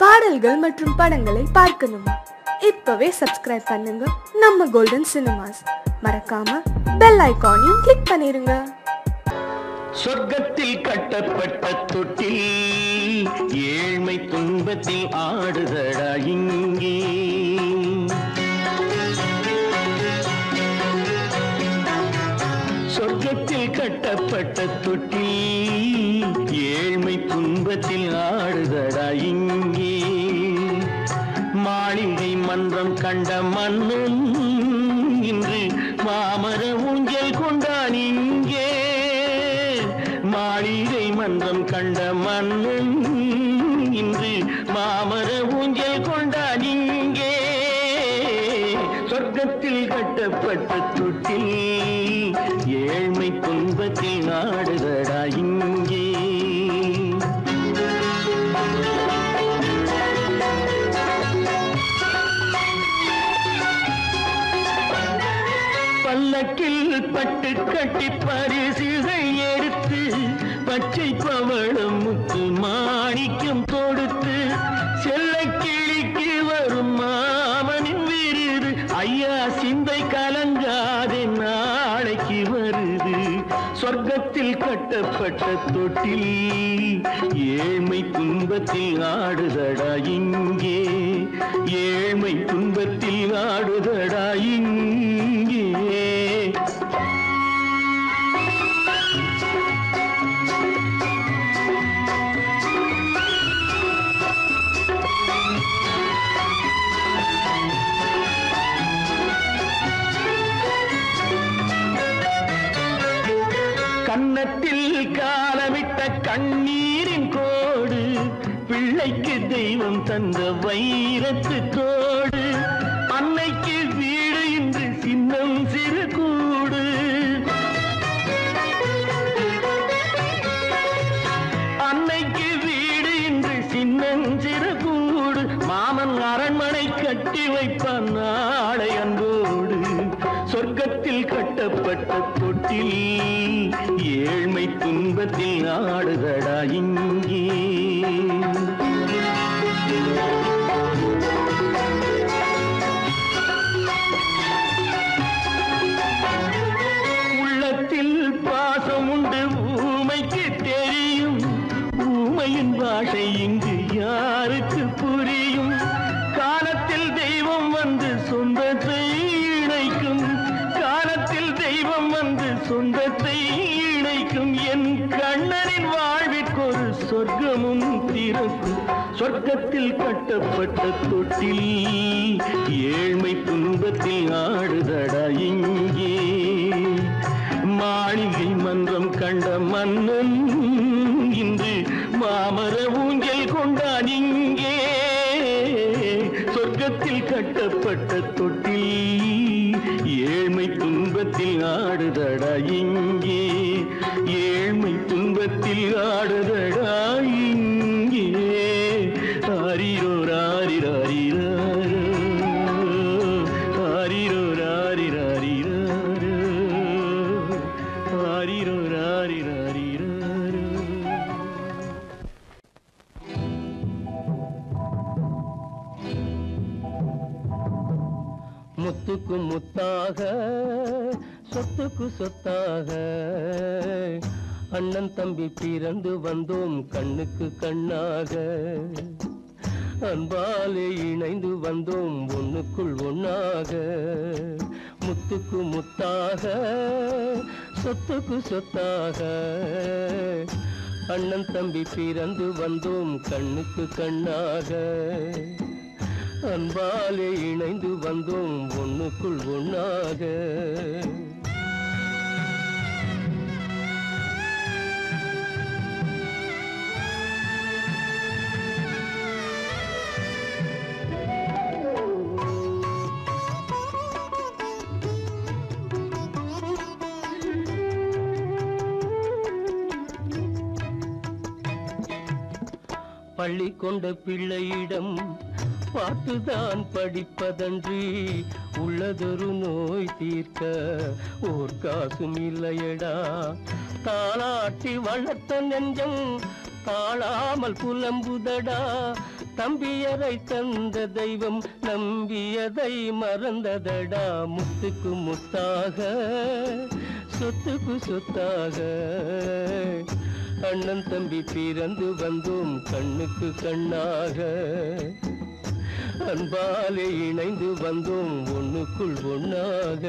பாடல்கள் மற்றும் படங்களை பார்க்கணும். இப்பவே சப்ஸ்கிரைப் பண்ணுங்க நம்ம கோல்டன் சினிமாஸ். மறக்காம பெல் ஐகானையும் கிளிக் பண்ணிருங்க. சொர்க்கத்தில் கட்டப்பட்ட தொட்டில் ஏழ்மை துன்பத்தில் ஆடுதடா இங்கே, சொர்க்கத்தில் கட்டப்பட்ட தொட்டில் ஏழ்மை துன்பத்தில் ஆடுதடா இங்கே, மாளிகை மன்றம் கண்ட மண்ணும் இன்று மாமர ஊஞ்சல் கொண்டான் இங்கே, மாளிகை மன்றம் கண்ட மண்ணும் இன்று மாமர ஊஞ்சல் கொண்டான் இங்கே, சொர்க்கத்தில் கட்டப்பட்ட தொட்டில் ஏழ்மை துன்பத்தில் ஆடுதடா இங்கே. பல்லக்கில் பட்டு கட்டி பரிசுகள் எடுத்து பச்சை பவளம் முத்து மாணிக்கம் கொடுத்து செல்லை கிளிக்கு வரும் மாமனின் விருது, ஐயா சிந்தை கலங்காதே நாளைக்கு வருது, சொர்க்கத்தில் கட்டப்பட்ட தொட்டில் ஏழ்மை துன்பத்தில் ஆடுதடா இங்கே, ஏழ்மை துன்பத்தில் ஆடுதடா இங்கே. கன்னத்தில் காலமிட்ட கண்ணீரின் கோடு, பிள்ளைக்கு தெய்வம் தந்த வைரத்து தோடு, அன்னைக்கு வீடு இன்று சின்னம் சிறு கூடு, அன்னைக்கு வீடு இன்று சின்னம் சிறு கூடு, மாமன் அரண்மனை கட்டி வைப்பான் நாளை அன்போடு, சொர்க்கத்தில் கட்டப்பட்ட தொட்டில் ஏழ்மை துன்பத்தில் ஆடுதடா இங்கே. உள்ளத்தில் பாசம் உண்டு ஊமைக்கு தெரியும், ஊமையின் பாஷை இங்கு யாருக்கு புரியும், காலத்தில் தெய்வம் வந்து சொந்தத்தை இணைக்கும், காலத்தில் தெய்வம் வந்து சொந்தத்தை இணைக்கும், என் கண்ணனின் வாழ்விற்கு ஒரு சொர்க்கமும் திறக்கும், சொர்க்கத்தில் கட்டப்பட்ட தொட்டில் ஏழ்மை துன்பத்தில் ஆடுதடா இங்கே, மாளிகை மன்றம் கண்ட மன்னன் இன்று மாமர ஊஞ்சல் கொண்டான் இங்கே, சொர்க்கத்தில் கட்டப்பட்ட தொட்டில் ஏழ்மை துன்பத்தில் ஆடுதடா இங்கே, ஏழ்மை துன்பத்தில் ஆடுதடா இங்கே. ஆரிரோ ராரி ராரி ஆரிரோ ராரி ராரி ஆரிரோ ராரி ராரி. முத்துக்கு முத்தாக சொத்துக்கு சொத்தாக அண்ணன் தம்பி பிறந்து வந்தோம், கண்ணுக்கு கண்ணாக அன்பாலே இணைந்து வந்தோம், ஒண்ணுக்குள் ஒன்னாக. முத்துக்கு முத்தாக சொத்துக்கு சொத்தாக அண்ணன் தம்பி பிறந்து வந்தோம், கண்ணுக்கு கண்ணாக அன்பாலே இணைந்து வந்தோம், ஒண்ணுக்குள் ஒன்னாக. பள்ளி கொண்ட பிள்ளையிடம் பாட்டுதான் படிப்பதன்றி உள்ளதொரு நோய் தீர்க்க ஓர் காசும் இல்லையடா, தாளாட்டி வளர்த்த நெஞ்சம் தாழாமல் புலம்புதடா தம்பியரை தந்த தெய்வம் நம்பியதை மறந்ததடா முத்துக்கு முத்தாக சொத்துக்கு சொத்தாக அண்ணன் தம்பி பிறந்து வந்தோம் கண்ணுக்கு கண்ணாக அன்பாலே இணைந்து வந்தோம் ஒண்ணுக்குள் ஒண்ணாக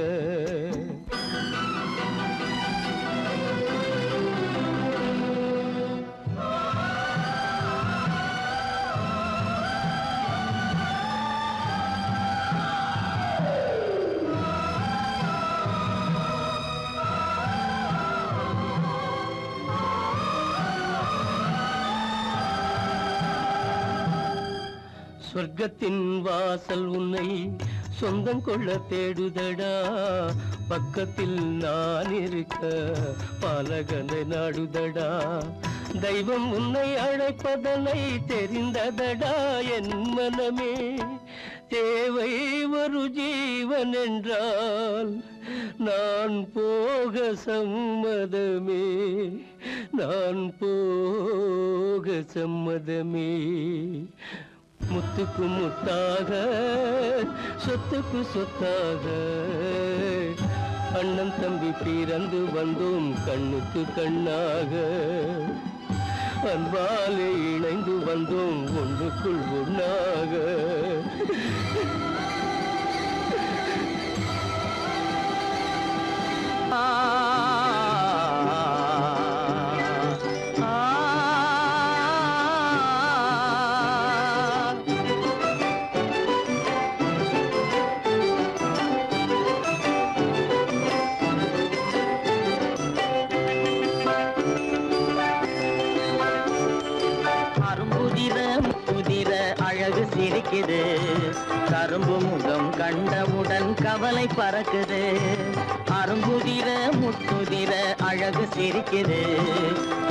சொர்க்கத்தின் வாசல் உன்னை சொந்தம் கொள்ள தேடுதடா பக்கத்தில் நான் இருக்க பாலகனை நாடுதடா தெய்வம் உன்னை அழைப்பதனை தெரிந்ததடா என் மனமே தேவை ஒரு ஜீவன் என்றால் நான் போக சம்மதமே நான் போக சம்மதமே முத்துக்கு முத்தாக சொத்துக்கு சொத்தாக அண்ணன் தம்பி பிறந்து வந்தோம் கண்ணுக்கு கண்ணாக அன்பாலே இணைந்து வந்தோம் ஒன்றுக்குள் ஒன்றாக கரும்பு முகம் கண்டவுடன் கவலை பறக்குது அரும்புதிர முத்துதிர அழகு சிரிக்குது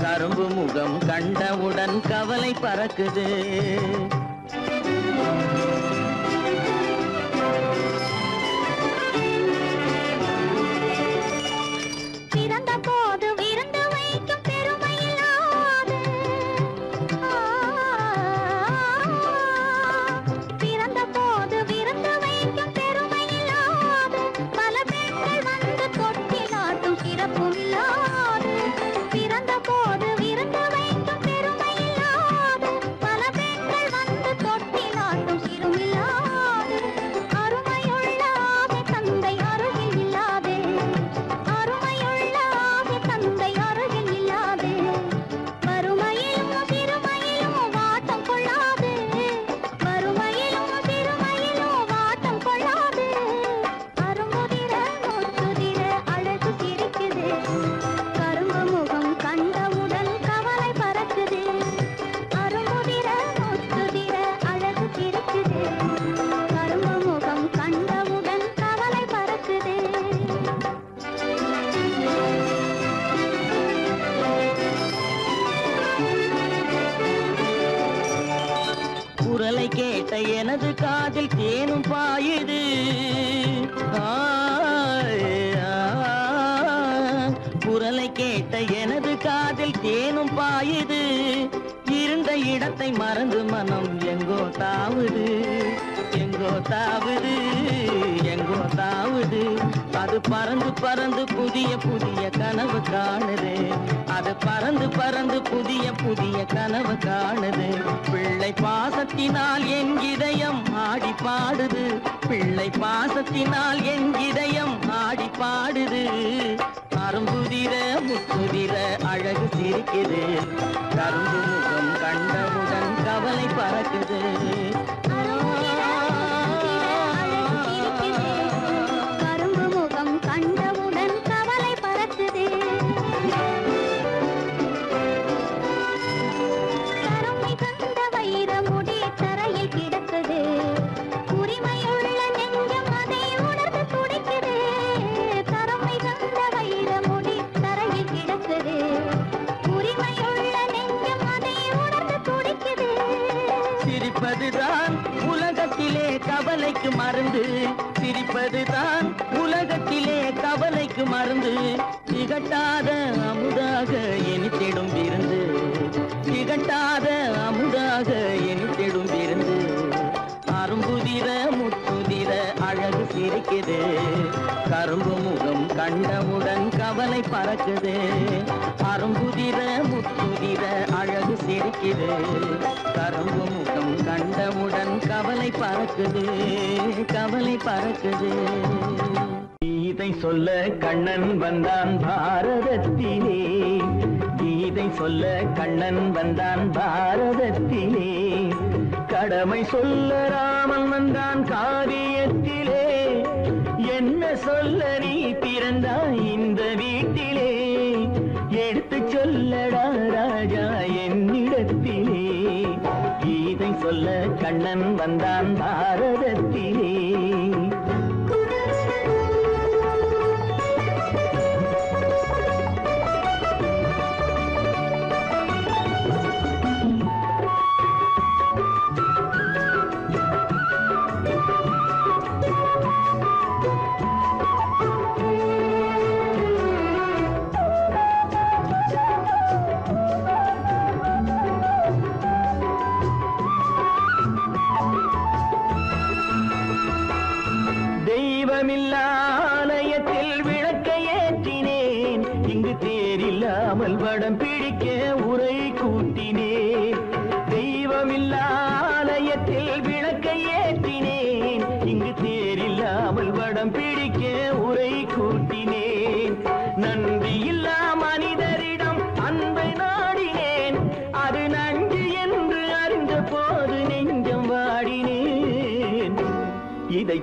கரும்பு முகம் கண்டவுடன் கவலை பறக்குது எனது காதில் தேனும் பாயுது குரலை கேட்ட எனது காதில் தேனும் பாயுது இருந்த இடத்தை மறந்து மனம் எங்கோ தாவுது எங்கோ தாவுது எங்கோ தாவுது அது பறந்து பறந்து புதிய புதிய கனவு காணுது அது பறந்து பறந்து புதிய புதிய கனவு காணுது பிள்ளை பாசத்தினால் என் இதயம் ஆடி பாடுது பிள்ளை பாசத்தினால் என் இதயம் ஆடி பாடுது அரும்புதிர முத்துதிர அழகு சிரிக்குது கரும்பு முகம் கண்டவுடன் கவலை பறக்குது சிரிப்பதுதான் உலகத்திலே கவலைக்கு மருந்து சிரிப்பதுதான் உலகத்திலே கவலைக்கு மருந்து திகட்டாத அமுதாக இனித்திடும் விருந்து திகட்டாத அமுதாக எனித்தெடும் இருந்து அரும்புதிர முத்துதிர அழகு சிரிக்குது கரும்பு முகம் கண்டவுடன் கவலை பறக்குது அரும்புதிர முத்துதிர அழகு சிரிக்குது கரும்பு முகம் கண்டவுடன் கவலை பறக்குது கவலை பறக்குது கீதை சொல்ல கண்ணன் வந்தான் பாரதத்திலே கீதை சொல்ல கண்ணன் வந்தான் பாரதத்திலே கடமை சொல்ல ராமன் வந்தான் காவியத்திலே என்ன சொல்ல நீ பிறந்தாய் இந்த வீட்டிலே எடுத்து சொல்லடா ராஜா என்னிடத்திலே கீதை சொல்ல கண்ணன் வந்தான் பாரதத்திலே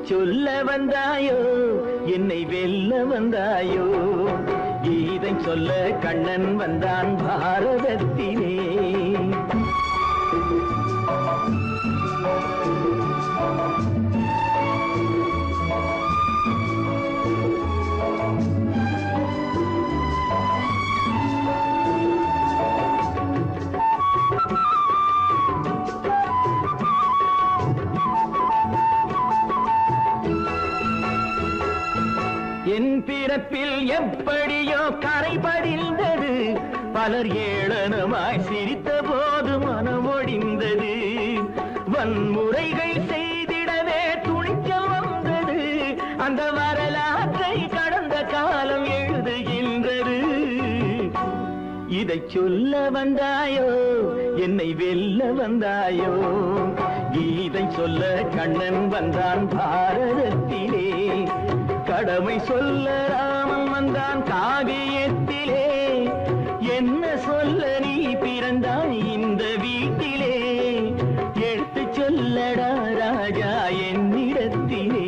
சொல்ல வந்தாயோ என்னை வெல்ல வந்தாயோ கீதை சொல்ல கண்ணன் வந்தான் பாரதத்திலே என் பிறப்பில் எப்படியோ கரை படிந்தது பலர் ஏளனமாய் சிரித்த போது மனம் ஒடிந்தது வன்முறைகள் செய்திடவே துணிச்சல் வந்தது அந்த வரலாற்றை கடந்த காலம் எழுதுகின்றது இதை சொல்ல வந்தாயோ என்னை வெல்ல வந்தாயோ கீதை சொல்ல கண்ணன் வந்தான் பாரதத்திலே கடமை சொல்ல ராமன் வந்தான் காவியத்திலே என்ன சொல்ல நீ பிறந்தாய் இந்த வீட்டிலே எடுத்து சொல்லடா ராஜா என்னிடத்திலே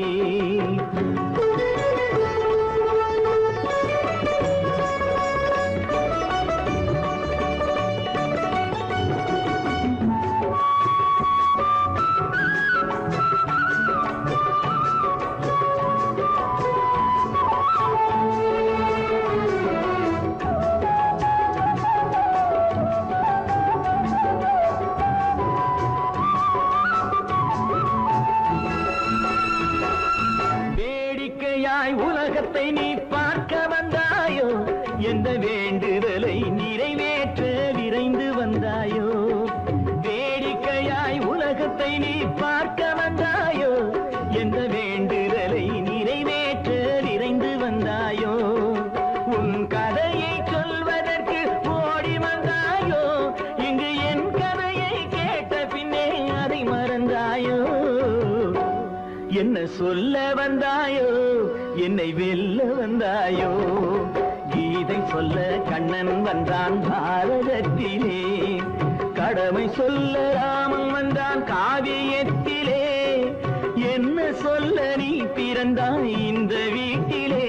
சொல்ல வந்தாயோ என்னை வெல்ல வந்தாயோ கீதை சொல்ல கண்ணன் வந்தான் பாரதத்திலே கடமை சொல்ல ராமன் வந்தான் காவியத்திலே என்ன சொல்ல நீ பிறந்தாய் இந்த வீட்டிலே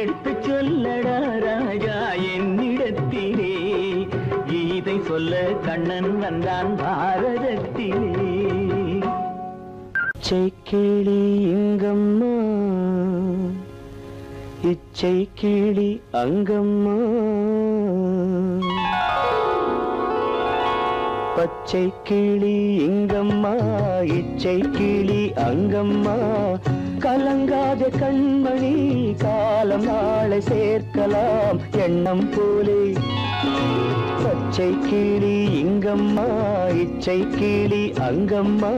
எடுத்து சொல்லடா ராஜா என்னிடத்திலே கீதை சொல்ல கண்ணன் வந்தான் பாரதத்திலே இச்சை கிளி இங்கம்மா இச்சை கிளி அங்கம்மா பச்சை கிளி இங்கம்மா இச்சை கிளி அங்கம்மா கலங்காத கண்மணி காலம் நாளை சேர்க்கலாம் எண்ணம் போலே இச்சை கிளி இங்கம்மா இச்சை கிளி அங்கம்மா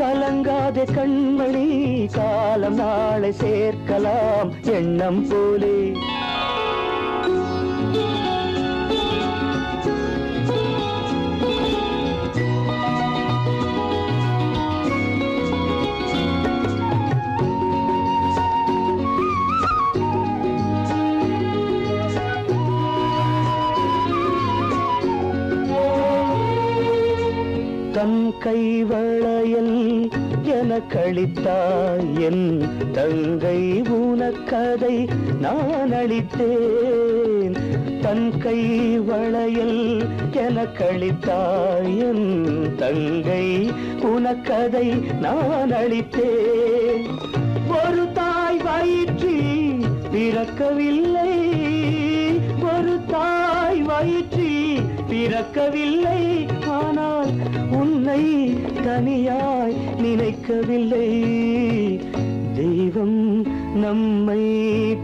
கலங்காதே கண்மணி காலம் நாளை சேர்க்கலாம் எண்ணம் போலே கழித்தாயின் தங்கை உனக்கதை நான் அளித்தேன் தன் கை வளையல் என கழித்தாயின் தங்கை உனக்கதை நான் அளித்தேன் ஒரு தாய் வயிற்றில் பிறக்கவில்லை ஒரு தாய் வயிற்றில் பிறக்கவில்லை ஆனால் உன்னை தனியாய் நினைக்கவில்லை தெய்வம் நம்மை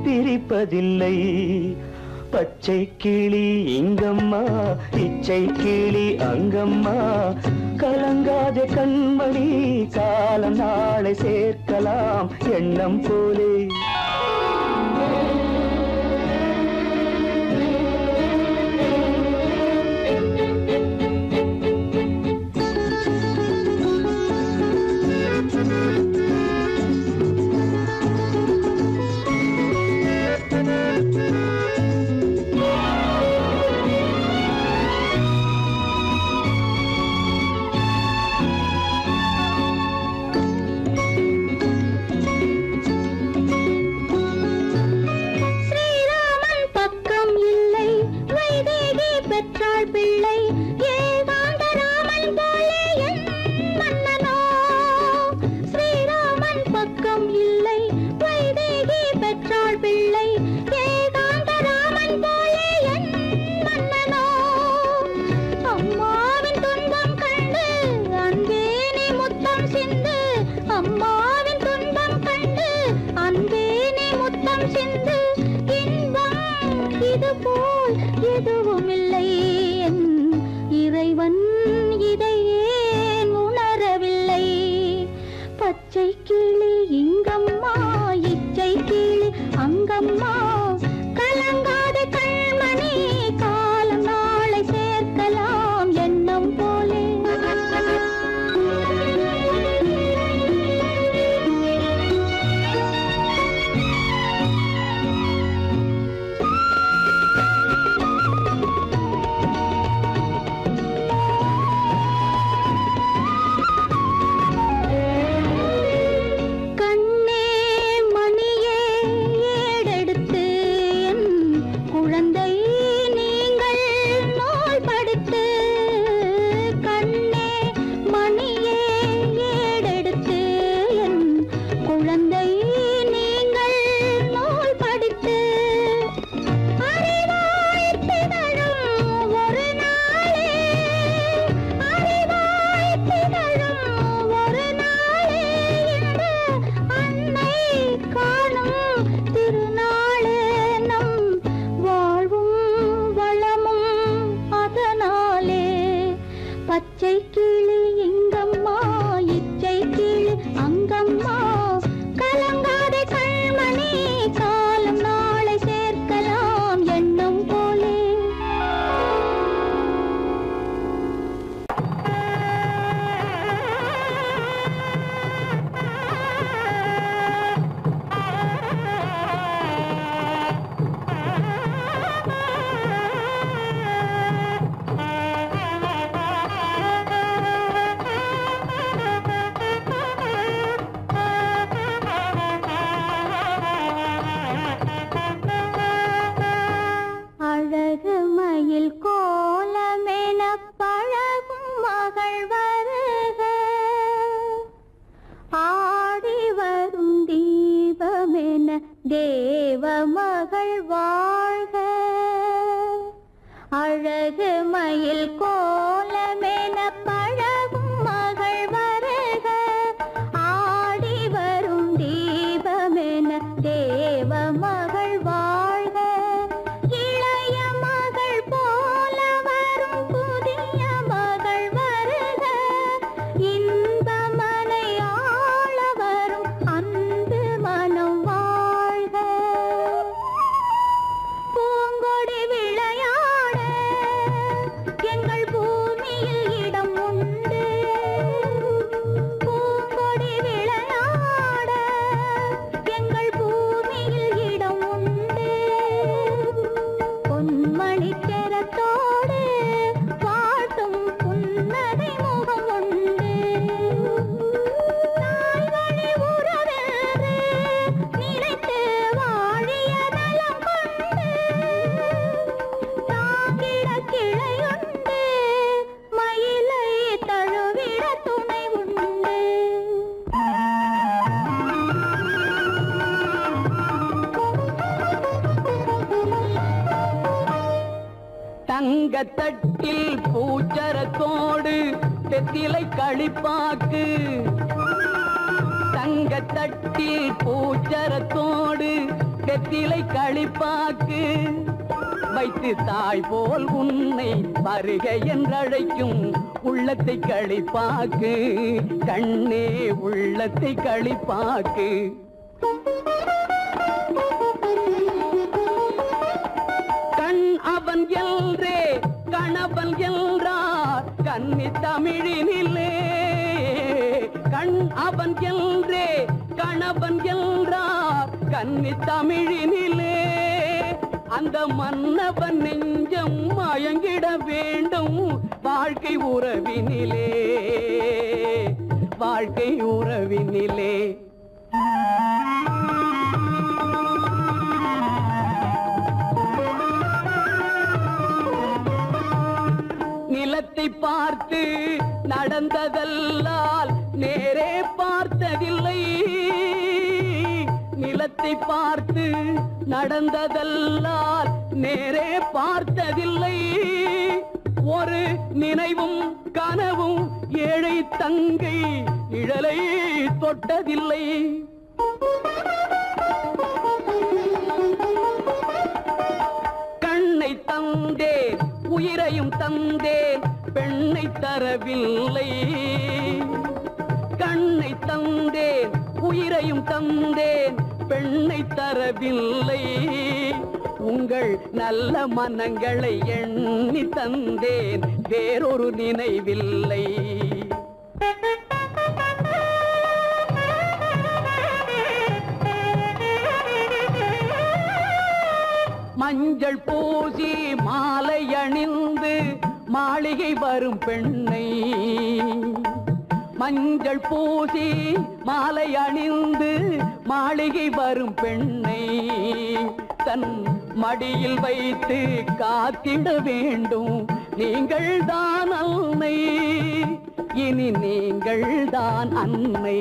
பிரிப்பதில்லை பச்சை கிளி இங்கம்மா இச்சை கிளி அங்கம்மா கலங்காத கண்மணி காலம் நாளை சேர்க்கலாம் எண்ணம் போலே எடுத்து சிங்கத்தட்டில் பூச்சரத்தோடு தெத்திலை களிப்பாக்கு தங்கத்தட்டில் பூச்சரத்தோடு தெத்திலை களிப்பாக்கு வைத்து தாய் போல் உன்னை வருக என்றழைக்கும் உள்ளத்தை களிப்பாக்கு கண்ணே உள்ளத்தை களிப்பாக்கு. அவன் என்றே கணவன் என்றார் கன்னி தமிழினிலே கண் அவன் என்றே கணவன் என்றார் கன்னி தமிழினிலே அந்த மன்னவன் நெஞ்சம் மயங்கிட வேண்டும் வாழ்க்கை உறவினிலே வாழ்க்கை உறவினிலே. நிலத்தை பார்த்து நடந்ததல்லால் நேரே பார்த்ததில்லை நிலத்தை பார்த்து நடந்ததல்லால் நேரே பார்த்ததில்லை ஒரு நினைவும் கனவும் ஏழை தங்கை இழலை தொட்டதில்லை. கண்ணை தந்தேன் உயிரையும் தந்தேன் பெண்ணை தரவில்லை கண்ணை தந்தேன் உயிரையும் தந்தேன் பெண்ணை தரவில்லை உங்கள் நல்ல மனங்களை எண்ணி தந்தேன் வேறொரு நினைவில்லை. மஞ்சள் பூசி மாலை அணிந்து மாளிகை வரும் பெண்ணை மஞ்சள் பூசி மாலை அணிந்து மாளிகை வரும் பெண்ணை தன் மடியில் வைத்து காத்திட வேண்டும் நீங்கள் தான் அன்னை இனி நீங்கள் தான் அன்னை.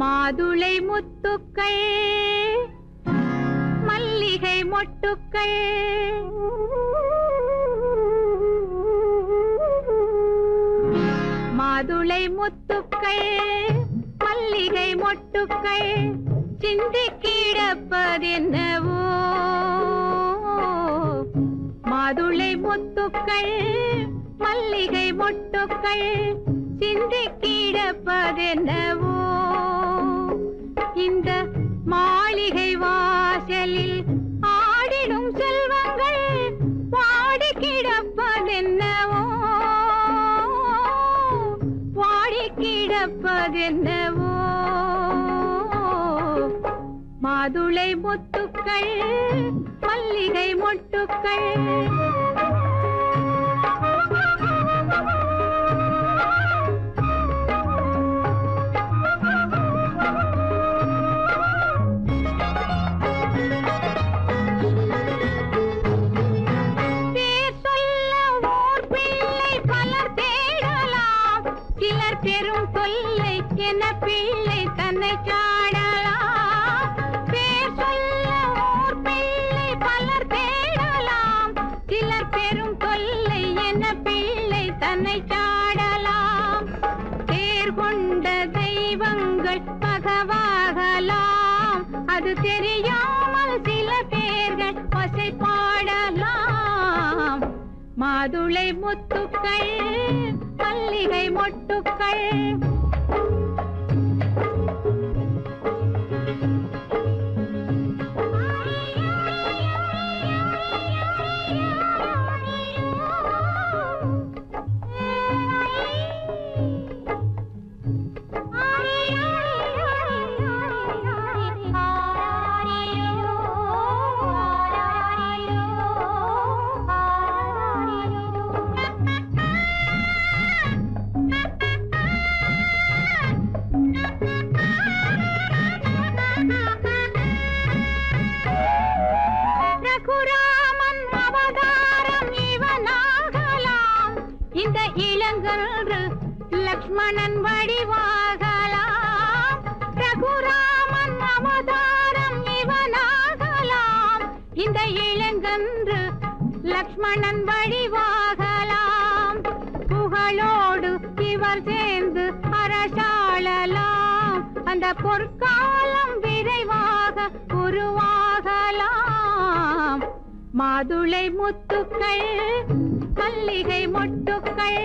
மாதுளை முத்துக்கள் மல்லிகை மொட்டுக்கள் மாதுளை முத்துக்கள் மல்லிகை மொட்டுக்கள் சிந்திக்கிடப்பதென்னவோ மாதுளை முத்துக்கள் மல்லிகை மொட்டுக்கள் சிந்திக்கிடப்பதென்னவோ இந்த மாளிகை வாசலில் ஆடிடும் செல்வங்கள் வாடி கிடப்பதென்னவோ வாடி கிடப்பதென்னவோ மாதுளை முத்துக்கள் மல்லிகை மொட்டுக்கள் பிள்ளை தன்னை காணலாம் பேர் சொல்ல ஊர் பிள்ளை பலர் தேடலாம் சிலர் பெரும் मादुले मुत्तुक्कल मल्लिगै मोट्टुक्कल लक्ष्मणन वडिवागलाम रघुरामन अवतारम इवनागलाम इंद इलंगंद्र लक्ष्मणन वडिवागलाम पुगलोड इवर सेंदु अरसाललाम अंद पोर्कालम विरैवाग उरुवागलाम मादुलै मुत्तुक्कल मल्लिगै मोट्टुक्कल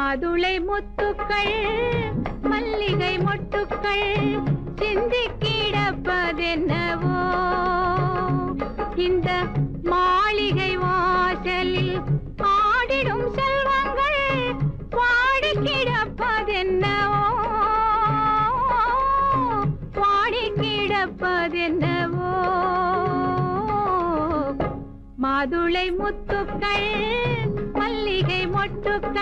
मादुले मुत्तुक्कल मल्लिगै मोट्टुक्कल सिंधिक्किडप्पदेन्नवो इंद मालिगै वासलिल आडिडुम सेल्वंगल वाडिक्किडप्पदेन्नवो वाडिक्किडप्पदेन्नवो मादुले मुत्तुक्कल मल्लिगै मोट्टुक्कल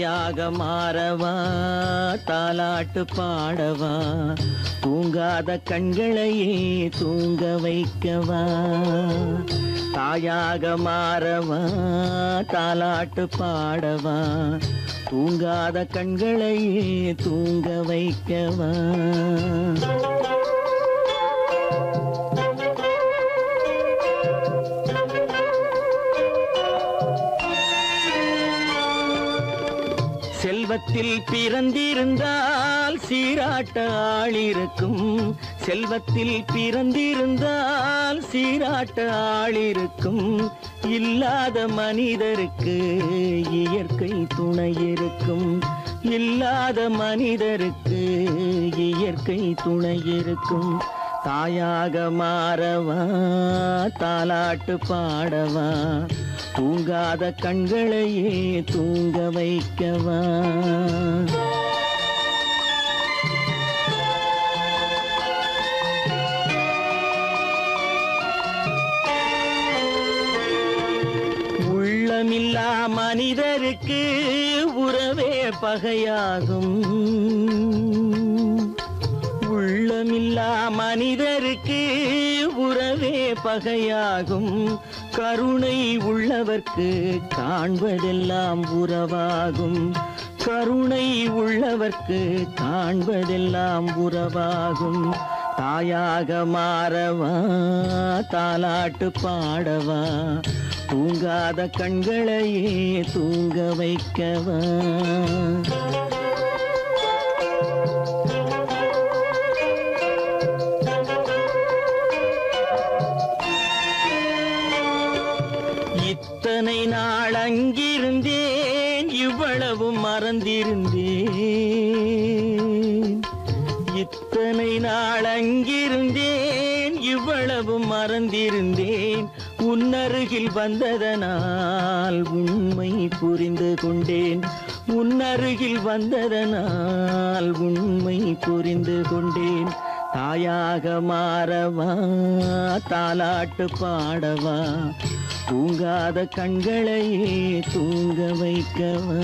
யாக மாறவா தாலாட்டு பாடவா தூங்காத கண்களையே தூங்க வைக்கவா தாயாக மாறவா தாலாட்டு பாடவா தூங்காத கண்களையே தூங்க வைக்கவா செல்வத்தில் பிறந்திருந்தால் சீராட்ட ஆள் இருக்கும் செல்வத்தில் பிறந்திருந்தால் சீராட்ட ஆள் இருக்கும் இல்லாத மனிதருக்கு இயற்கை துணை இருக்கும் இல்லாத மனிதருக்கு இயற்கை துணை இருக்கும் தாயாக மாறவா தாலாட்டு பாடவா தூங்காத கண்களையே தூங்க வைக்கவா உள்ளமில்லா மனிதருக்கு உறவே பகையாகும் உள்ளமில்லா மனிதருக்கு உறவே பகையாகும் கருணை உள்ளவர்க்கு காண்பதெல்லாம் உறவாகும் கருணை உள்ளவர்க்கு காண்பதெல்லாம் உறவாகும் தாயாக மாறவா தாலாட்டு பாடவா தூங்காத கண்களையே தூங்க வைக்கவா இத்தனை நாள் அங்கிருந்தேன் இவ்வளவும் மறந்திருந்தேன் இத்தனை நாள் அங்கிருந்தேன் இவ்வளவும் மறந்திருந்தேன் உன்னருகில் வந்ததனால் உண்மை புரிந்து கொண்டேன் உன்னருகில் வந்ததனால் உண்மை புரிந்து கொண்டேன் தாயாக மாறவா தாலாட்டு பாடவா தூங்காத கண்களையே தூங்க வைக்கவா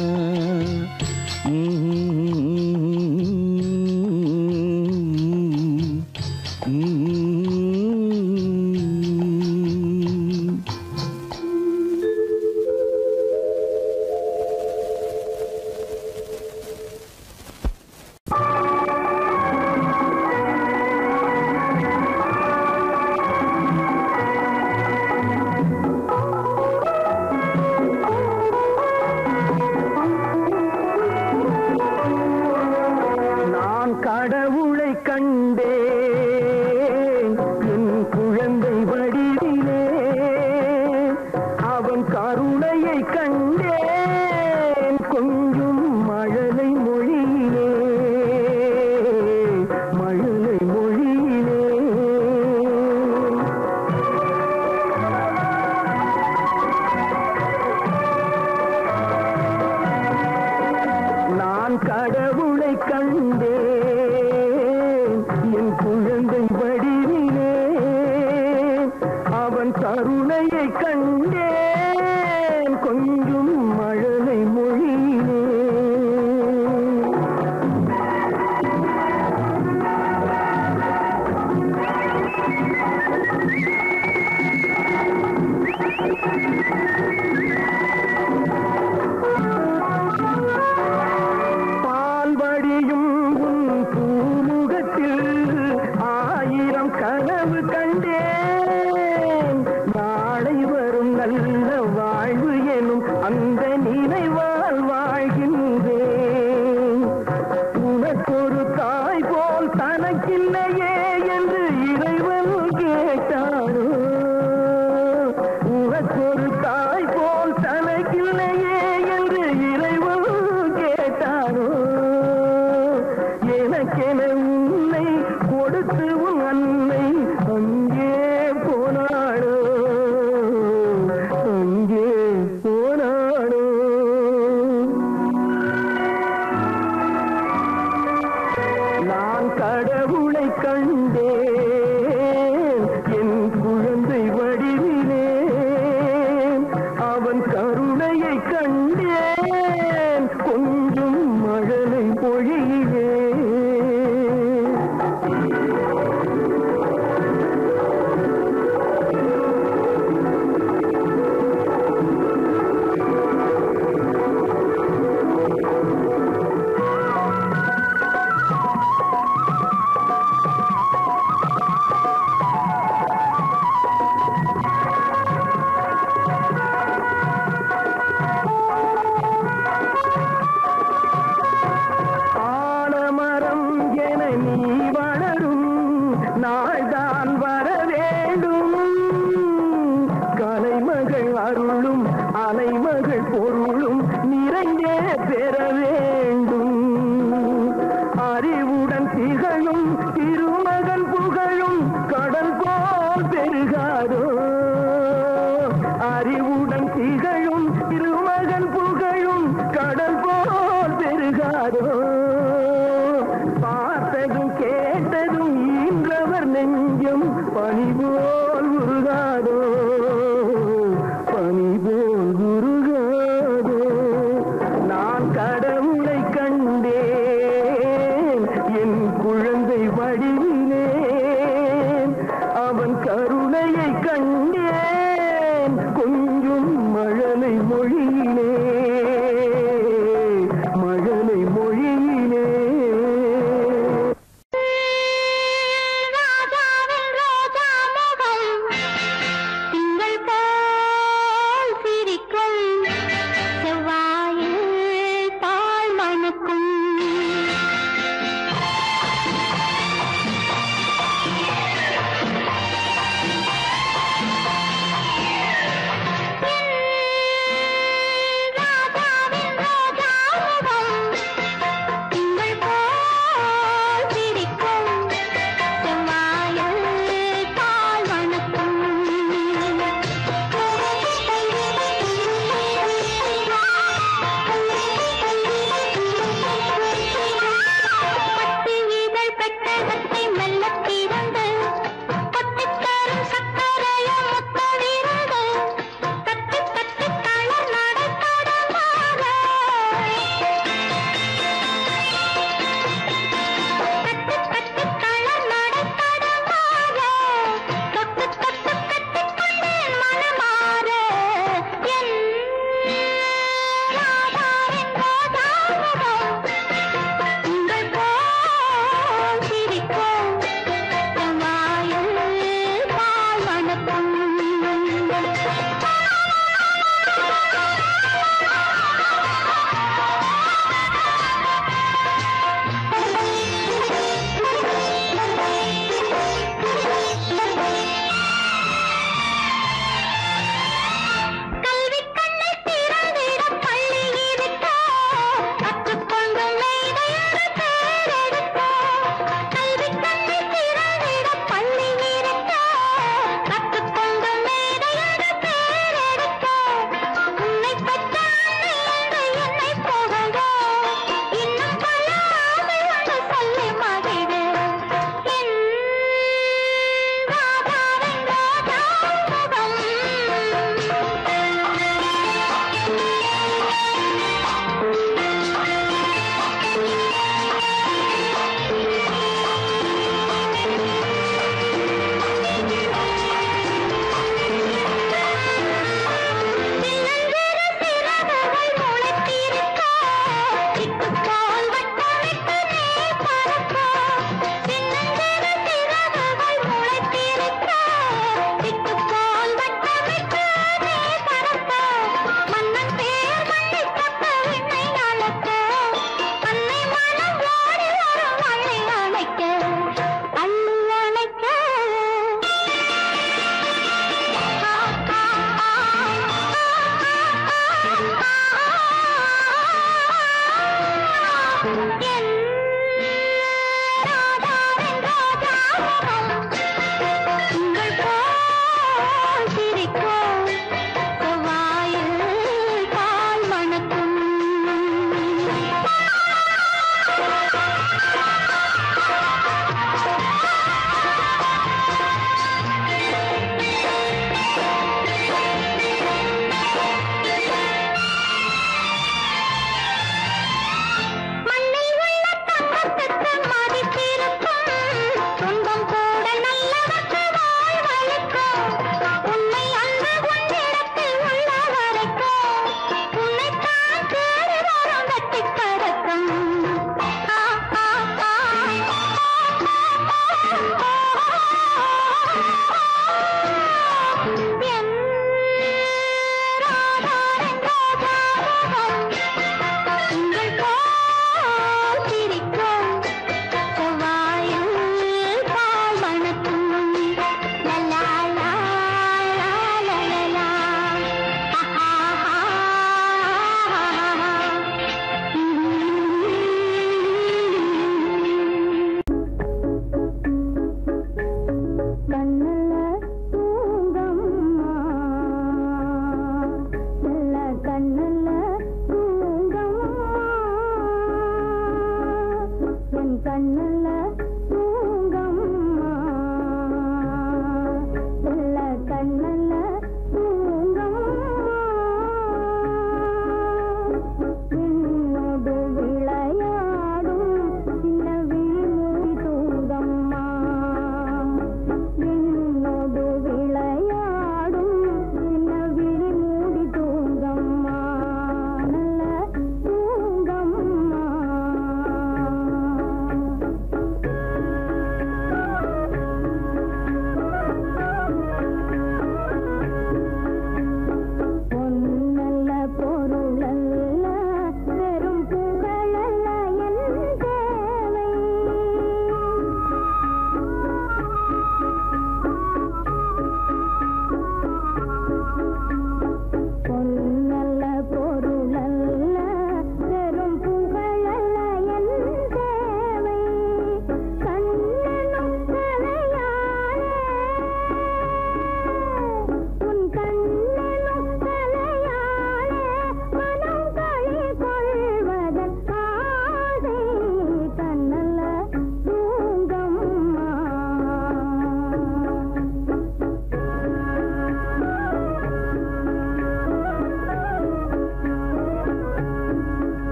கருணையை கண்